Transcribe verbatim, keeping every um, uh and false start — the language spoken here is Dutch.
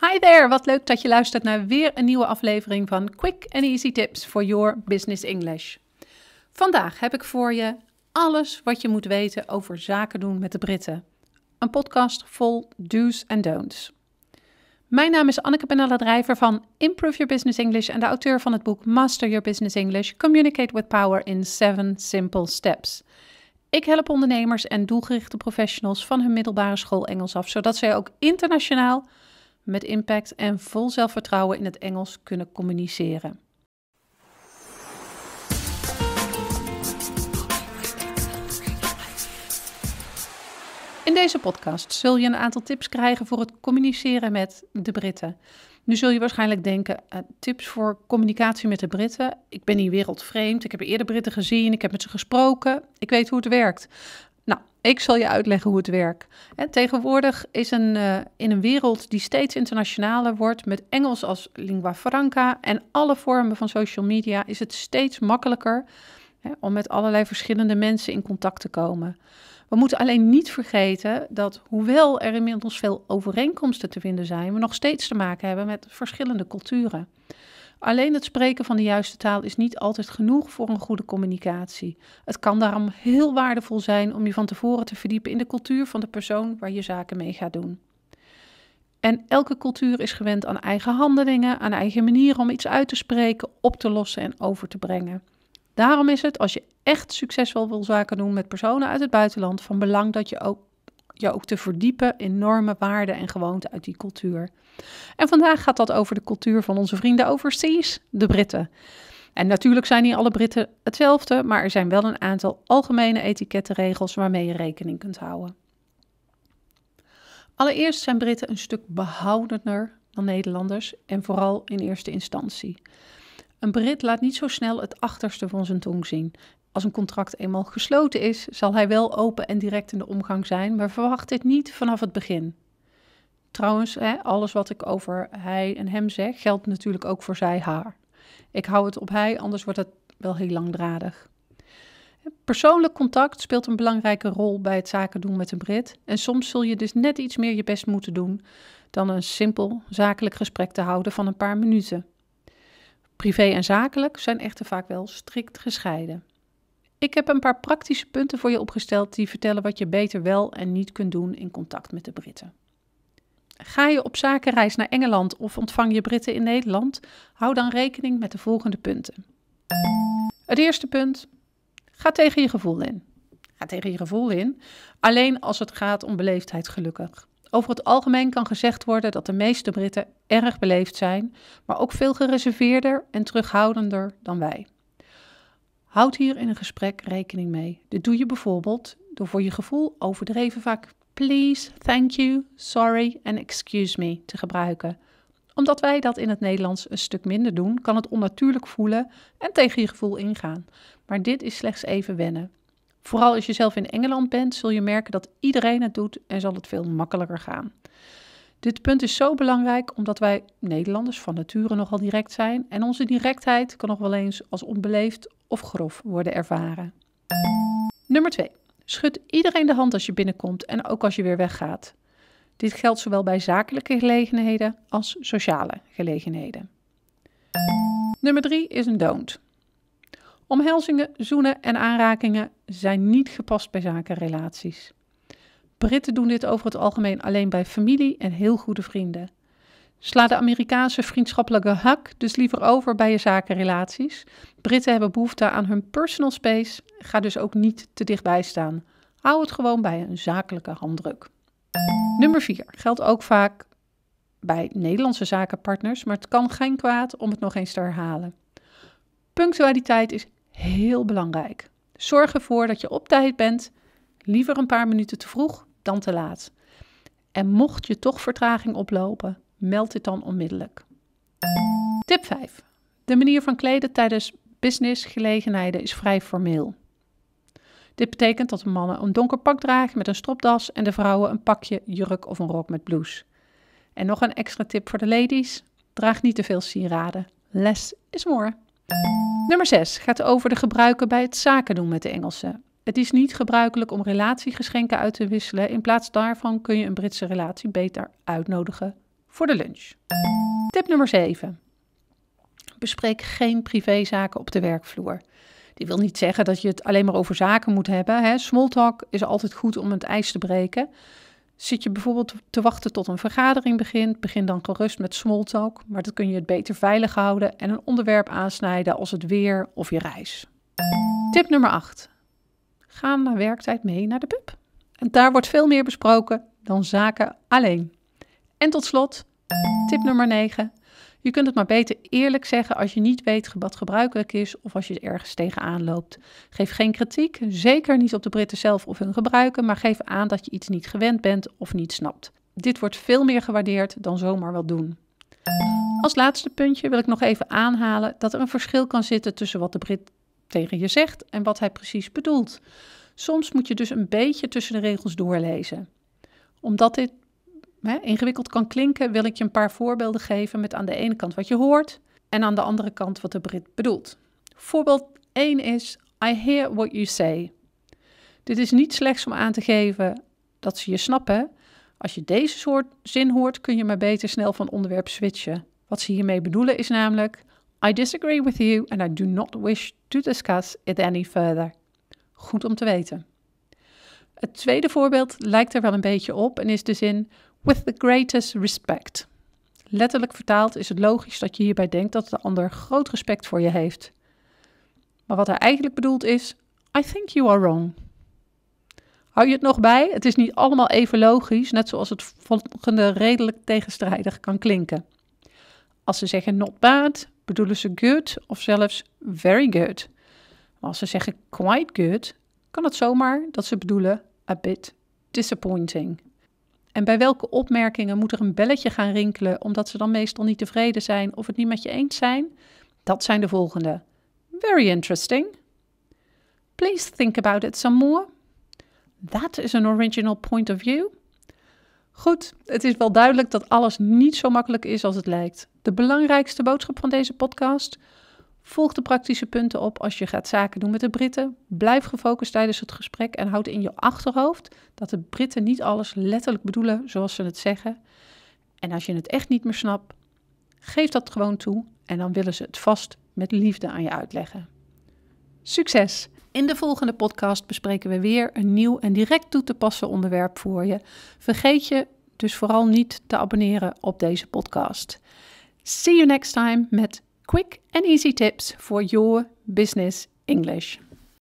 Hi there, wat leuk dat je luistert naar weer een nieuwe aflevering van Quick and Easy Tips for Your Business English. Vandaag heb ik voor je alles wat je moet weten over zaken doen met de Britten. Een podcast vol do's en don'ts. Mijn naam is Anneke Panella Drijver van Improve Your Business English en de auteur van het boek Master Your Business English, Communicate with Power in seven Simple Steps. Ik help ondernemers en doelgerichte professionals van hun middelbare school Engels af, zodat zij ook internationaal met impact en vol zelfvertrouwen in het Engels kunnen communiceren. In deze podcast zul je een aantal tips krijgen voor het communiceren met de Britten. Nu zul je waarschijnlijk denken, uh, tips voor communicatie met de Britten. Ik ben hier wereldvreemd, ik heb eerder Britten gezien, ik heb met ze gesproken, ik weet hoe het werkt. Nou, ik zal je uitleggen hoe het werkt. En tegenwoordig is een, uh, in een wereld die steeds internationaler wordt, met Engels als lingua franca en alle vormen van social media, is het steeds makkelijker hè, om met allerlei verschillende mensen in contact te komen. We moeten alleen niet vergeten dat, hoewel er inmiddels veel overeenkomsten te vinden zijn, we nog steeds te maken hebben met verschillende culturen. Alleen het spreken van de juiste taal is niet altijd genoeg voor een goede communicatie. Het kan daarom heel waardevol zijn om je van tevoren te verdiepen in de cultuur van de persoon waar je zaken mee gaat doen. En elke cultuur is gewend aan eigen handelingen, aan eigen manieren om iets uit te spreken, op te lossen en over te brengen. Daarom is het, als je echt succesvol wil zaken doen met personen uit het buitenland, van belang dat je ook, je ook te verdiepen in normen, waarden en gewoonten uit die cultuur. En vandaag gaat dat over de cultuur van onze vrienden overseas, de Britten. En natuurlijk zijn niet alle Britten hetzelfde, maar er zijn wel een aantal algemene etikettenregels waarmee je rekening kunt houden. Allereerst zijn Britten een stuk behoudender dan Nederlanders en vooral in eerste instantie. Een Brit laat niet zo snel het achterste van zijn tong zien. Als een contract eenmaal gesloten is, zal hij wel open en direct in de omgang zijn, maar verwacht dit niet vanaf het begin. Trouwens, hè, alles wat ik over hij en hem zeg, geldt natuurlijk ook voor zij, haar. Ik hou het op hij, anders wordt het wel heel langdradig. Persoonlijk contact speelt een belangrijke rol bij het zaken doen met een Brit. En soms zul je dus net iets meer je best moeten doen dan een simpel zakelijk gesprek te houden van een paar minuten. Privé en zakelijk zijn echter vaak wel strikt gescheiden. Ik heb een paar praktische punten voor je opgesteld die vertellen wat je beter wel en niet kunt doen in contact met de Britten. Ga je op zakenreis naar Engeland of ontvang je Britten in Nederland? Hou dan rekening met de volgende punten. Het eerste punt, ga tegen je gevoel in. Ga tegen je gevoel in, alleen als het gaat om beleefdheid gelukkig. Over het algemeen kan gezegd worden dat de meeste Britten erg beleefd zijn, maar ook veel gereserveerder en terughoudender dan wij. Houd hier in een gesprek rekening mee. Dit doe je bijvoorbeeld door voor je gevoel overdreven vaak please, thank you, sorry en excuse me te gebruiken. Omdat wij dat in het Nederlands een stuk minder doen, kan het onnatuurlijk voelen en tegen je gevoel ingaan. Maar dit is slechts even wennen. Vooral als je zelf in Engeland bent, zul je merken dat iedereen het doet en zal het veel makkelijker gaan. Dit punt is zo belangrijk omdat wij Nederlanders van nature nogal direct zijn en onze directheid kan nog wel eens als onbeleefd of grof worden ervaren. Nummer twee. Schud iedereen de hand als je binnenkomt en ook als je weer weggaat. Dit geldt zowel bij zakelijke gelegenheden als sociale gelegenheden. Nummer drie is een don't. Omhelzingen, zoenen en aanrakingen zijn niet gepast bij zakenrelaties. Britten doen dit over het algemeen alleen bij familie en heel goede vrienden. Sla de Amerikaanse vriendschappelijke hak dus liever over bij je zakenrelaties. Britten hebben behoefte aan hun personal space. Ga dus ook niet te dichtbij staan. Hou het gewoon bij een zakelijke handdruk. Nummer vier geldt ook vaak bij Nederlandse zakenpartners, maar het kan geen kwaad om het nog eens te herhalen. Punctualiteit is heel belangrijk. Zorg ervoor dat je op tijd bent, liever een paar minuten te vroeg dan te laat. En mocht je toch vertraging oplopen, meld dit dan onmiddellijk. Tip vijf. De manier van kleden tijdens businessgelegenheden is vrij formeel. Dit betekent dat de mannen een donker pak dragen met een stropdas en de vrouwen een pakje, jurk of een rok met blouse. En nog een extra tip voor de ladies. Draag niet te veel sieraden. Less is more. Nummer zes gaat over de gebruiken bij het zaken doen met de Engelsen. Het is niet gebruikelijk om relatiegeschenken uit te wisselen. In plaats daarvan kun je een Britse relatie beter uitnodigen voor de lunch. Tip nummer zeven. Bespreek geen privézaken op de werkvloer. Dit wil niet zeggen dat je het alleen maar over zaken moet hebben, hè. Smalltalk is altijd goed om het ijs te breken. Zit je bijvoorbeeld te wachten tot een vergadering begint, begin dan gerust met smalltalk, maar dat kun je het beter veilig houden en een onderwerp aansnijden als het weer of je reis. Tip nummer acht. Ga na werktijd mee naar de pub. En daar wordt veel meer besproken dan zaken alleen. En tot slot, tip nummer negen. Je kunt het maar beter eerlijk zeggen als je niet weet wat gebruikelijk is of als je ergens tegenaan loopt. Geef geen kritiek, zeker niet op de Britten zelf of hun gebruiken, maar geef aan dat je iets niet gewend bent of niet snapt. Dit wordt veel meer gewaardeerd dan zomaar wat doen. Als laatste puntje wil ik nog even aanhalen dat er een verschil kan zitten tussen wat de Brit tegen je zegt en wat hij precies bedoelt. Soms moet je dus een beetje tussen de regels doorlezen. Omdat dit hè, ingewikkeld kan klinken, wil ik je een paar voorbeelden geven met aan de ene kant wat je hoort en aan de andere kant wat de Brit bedoelt. Voorbeeld één is, I hear what you say. Dit is niet slechts om aan te geven dat ze je snappen. Als je deze soort zin hoort, kun je maar beter snel van onderwerp switchen. Wat ze hiermee bedoelen is namelijk, I disagree with you and I do not wish to discuss it any further. Goed om te weten. Het tweede voorbeeld lijkt er wel een beetje op en is de zin with the greatest respect. Letterlijk vertaald is het logisch dat je hierbij denkt dat de ander groot respect voor je heeft. Maar wat hij eigenlijk bedoelt is I think you are wrong. Hou je het nog bij? Het is niet allemaal even logisch, net zoals het volgende redelijk tegenstrijdig kan klinken. Als ze zeggen not bad, bedoelen ze good of zelfs very good. Maar als ze zeggen quite good, kan het zomaar dat ze bedoelen a bit disappointing. En bij welke opmerkingen moet er een belletje gaan rinkelen omdat ze dan meestal niet tevreden zijn of het niet met je eens zijn? Dat zijn de volgende. Very interesting. Please think about it some more. That is an original point of view. Goed, het is wel duidelijk dat alles niet zo makkelijk is als het lijkt. De belangrijkste boodschap van deze podcast: volg de praktische punten op als je gaat zaken doen met de Britten. Blijf gefocust tijdens het gesprek en houd in je achterhoofd dat de Britten niet alles letterlijk bedoelen zoals ze het zeggen. En als je het echt niet meer snapt, geef dat gewoon toe en dan willen ze het vast met liefde aan je uitleggen. Succes! In de volgende podcast bespreken we weer een nieuw en direct toe te passen onderwerp voor je. Vergeet je dus vooral niet te abonneren op deze podcast. See you next time met quick and easy tips for your business English.